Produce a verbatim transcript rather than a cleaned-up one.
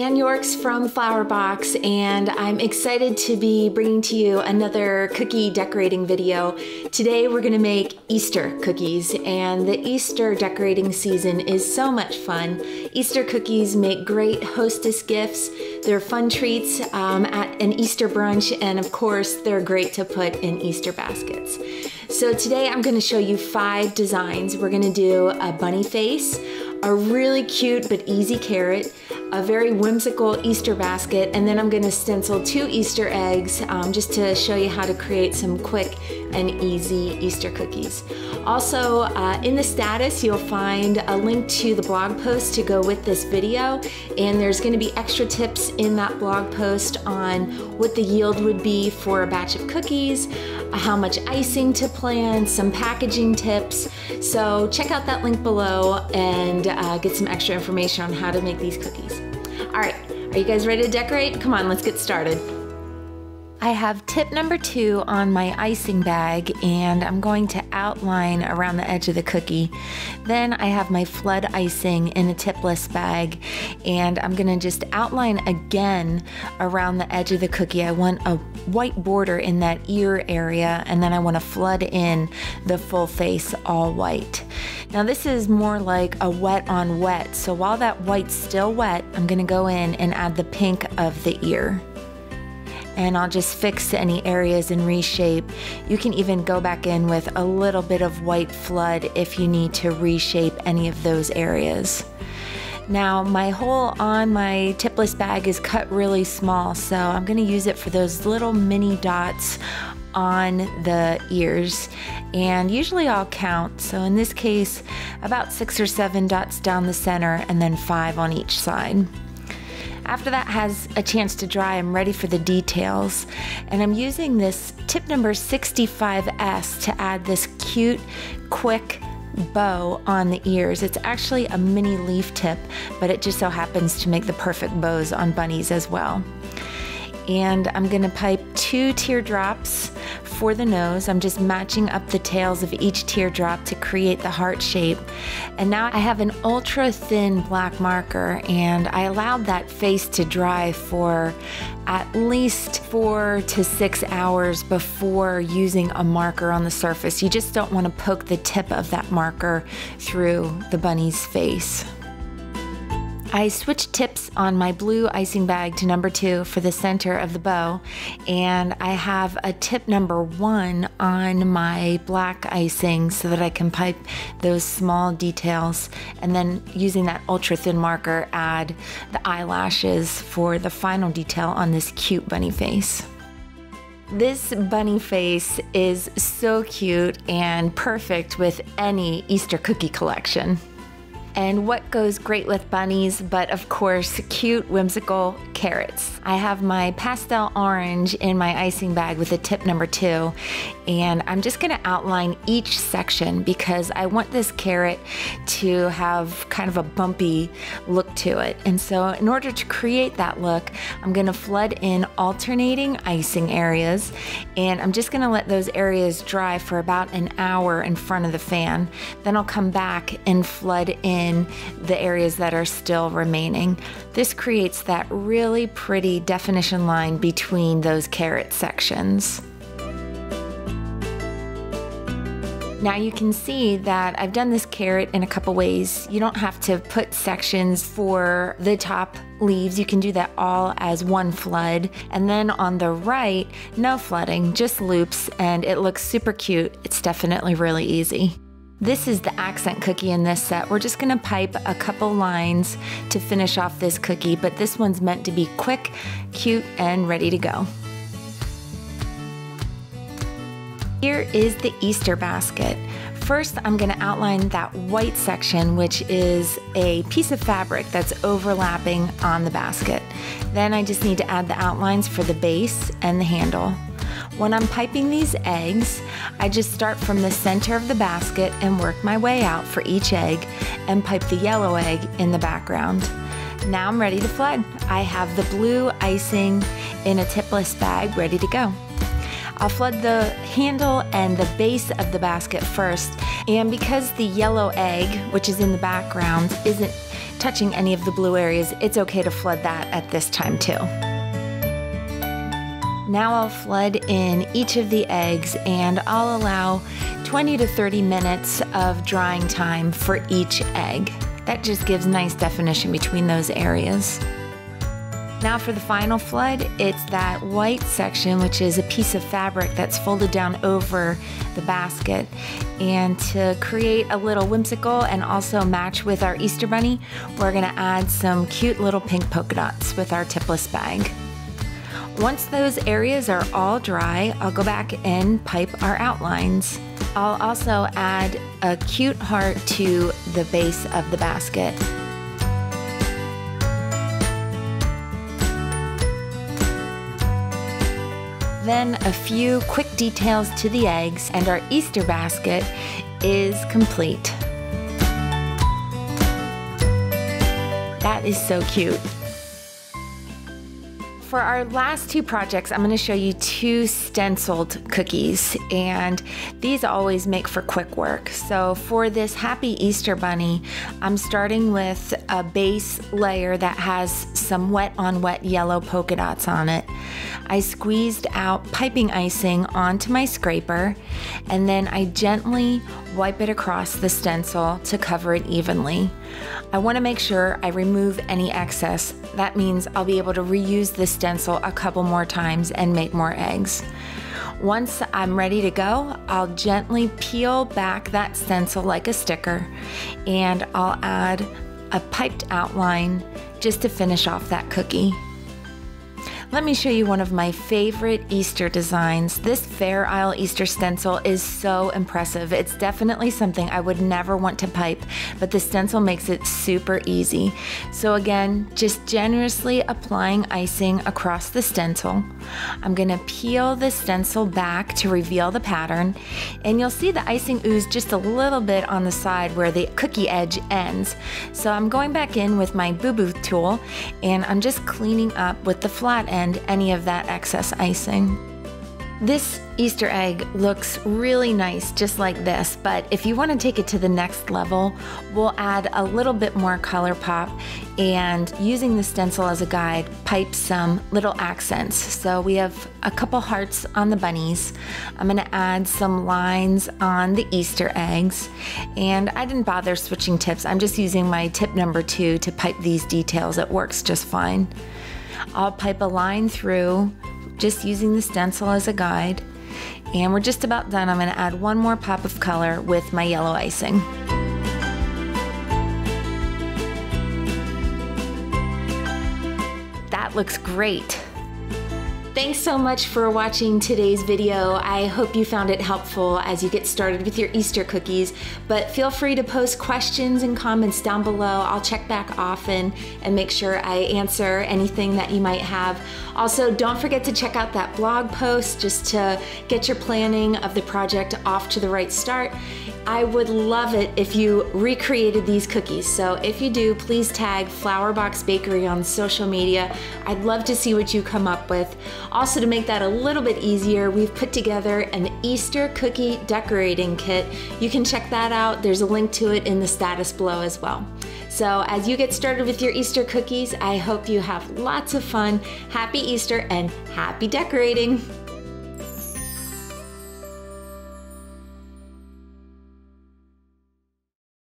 Anne Yorks from Flour Box, and I'm excited to be bringing to you another cookie decorating video. Today we're going to make Easter cookies, and the Easter decorating season is so much fun. Easter cookies make great hostess gifts. They're fun treats um, at an Easter brunch, and of course they're great to put in Easter baskets. So today I'm going to show you five designs. We're going to do a bunny face, a really cute but easy carrot, a very whimsical Easter basket, and then I'm going to stencil two Easter eggs um, just to show you how to create some quick and easy Easter cookies. Also, uh, in the status you'll find a link to the blog post to go with this video, and there's going to be extra tips in that blog post on what the yield would be for a batch of cookies, how much icing to plan, some packaging tips. So check out that link below and uh, get some extra information on how to make these cookies. All right, are you guys ready to decorate? Come on, let's get started. I have tip number two on my icing bag, and I'm going to outline around the edge of the cookie. Then I have my flood icing in a tipless bag, and I'm gonna just outline again around the edge of the cookie. I want a white border in that ear area, and then I wanna flood in the full face all white. Now this is more like a wet on wet, so while that white's still wet, I'm gonna go in and add the pink of the ear. And I'll just fix any areas and reshape. You can even go back in with a little bit of white flood if you need to reshape any of those areas. Now my hole on my tipless bag is cut really small, so I'm gonna use it for those little mini dots on the ears, and usually I'll count, so in this case about six or seven dots down the center and then five on each side. After that has a chance to dry, I'm ready for the details, and I'm using this tip number sixty-five S to add this cute, quick bow on the ears. It's actually a mini leaf tip, but it just so happens to make the perfect bows on bunnies as well. And I'm gonna pipe two teardrops for the nose. I'm just matching up the tails of each teardrop to create the heart shape. And now I have an ultra thin black marker, and I allowed that face to dry for at least four to six hours before using a marker on the surface. You just don't want to poke the tip of that marker through the bunny's face. I switched tips on my blue icing bag to number two for the center of the bow, and I have a tip number one on my black icing so that I can pipe those small details, and then using that ultra thin marker add the eyelashes for the final detail on this cute bunny face. This bunny face is so cute and perfect with any Easter cookie collection. And what goes great with bunnies, but of course, cute, whimsical carrots. I have my pastel orange in my icing bag with a tip number two, and I'm just gonna outline each section because I want this carrot to have kind of a bumpy look to it. And so in order to create that look, I'm gonna flood in alternating icing areas, and I'm just gonna let those areas dry for about an hour in front of the fan. Then I'll come back and flood in in the areas that are still remaining. This creates that really pretty definition line between those carrot sections. Now you can see that I've done this carrot in a couple ways. You don't have to put sections for the top leaves. You can do that all as one flood. And then on the right, no flooding, just loops, and it looks super cute. It's definitely really easy. This is the accent cookie in this set. We're just gonna pipe a couple lines to finish off this cookie, but this one's meant to be quick, cute, and ready to go. Here is the Easter basket. First, I'm gonna outline that white section, which is a piece of fabric that's overlapping on the basket. Then I just need to add the outlines for the base and the handle. When I'm piping these eggs, I just start from the center of the basket and work my way out for each egg and pipe the yellow egg in the background. Now I'm ready to flood. I have the blue icing in a tipless bag ready to go. I'll flood the handle and the base of the basket first, and because the yellow egg, which is in the background, isn't touching any of the blue areas, it's okay to flood that at this time too. Now I'll flood in each of the eggs, and I'll allow twenty to thirty minutes of drying time for each egg. That just gives nice definition between those areas. Now for the final flood, it's that white section, which is a piece of fabric that's folded down over the basket. And to create a little whimsical and also match with our Easter bunny, we're gonna add some cute little pink polka dots with our tipless bag. Once those areas are all dry, I'll go back and pipe our outlines. I'll also add a cute heart to the base of the basket. Then a few quick details to the eggs, and our Easter basket is complete. That is so cute. For our last two projects, I'm gonna show you two stenciled cookies, and these always make for quick work. So for this Happy Easter Bunny, I'm starting with a base layer that has some wet on wet yellow polka dots on it. I squeezed out piping icing onto my scraper, and then I gently wipe it across the stencil to cover it evenly. I wanna make sure I remove any excess. That means I'll be able to reuse the stencil a couple more times and make more eggs. Once I'm ready to go, I'll gently peel back that stencil like a sticker, and I'll add a piped outline just to finish off that cookie. Let me show you one of my favorite Easter designs. This Fair Isle Easter stencil is so impressive. It's definitely something I would never want to pipe, but the stencil makes it super easy. So again, just generously applying icing across the stencil. I'm gonna peel the stencil back to reveal the pattern, and you'll see the icing ooze just a little bit on the side where the cookie edge ends. So I'm going back in with my boo-boo tool, and I'm just cleaning up with the flat end any of that excess icing. This Easter egg looks really nice just like this, but if you want to take it to the next level, we'll add a little bit more color pop, and using the stencil as a guide, pipe some little accents. So we have a couple hearts on the bunnies. I'm going to add some lines on the Easter eggs, and I didn't bother switching tips. I'm just using my tip number two to pipe these details. It works just fine. I'll pipe a line through, just using the stencil as a guide. And we're just about done. I'm gonna add one more pop of color with my yellow icing. That looks great. Thanks so much for watching today's video. I hope you found it helpful as you get started with your Easter cookies, but feel free to post questions and comments down below. I'll check back often and make sure I answer anything that you might have. Also, don't forget to check out that blog post just to get your planning of the project off to the right start. I would love it if you recreated these cookies. So if you do, please tag Flour Box Bakery on social media. I'd love to see what you come up with. Also, to make that a little bit easier, we've put together an Easter cookie decorating kit. You can check that out. There's a link to it in the status below as well. So as you get started with your Easter cookies, I hope you have lots of fun. Happy Easter and happy decorating.